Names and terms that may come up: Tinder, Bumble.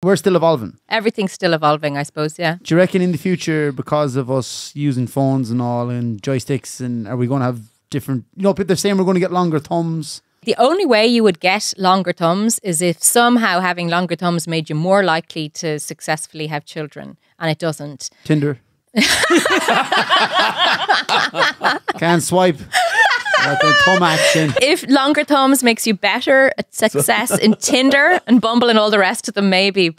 We're still evolving. Everything's still evolving, I suppose, yeah. Do you reckon in the future, because of us using phones and all and joysticks, and are we going to have different... You know, they're saying we're going to get longer thumbs. The only way you would get longer thumbs is if somehow having longer thumbs made you more likely to successfully have children, and it doesn't. Tinder. Can't swipe. If longer thumbs makes you better at success in Tinder and Bumble and all the rest of them, maybe.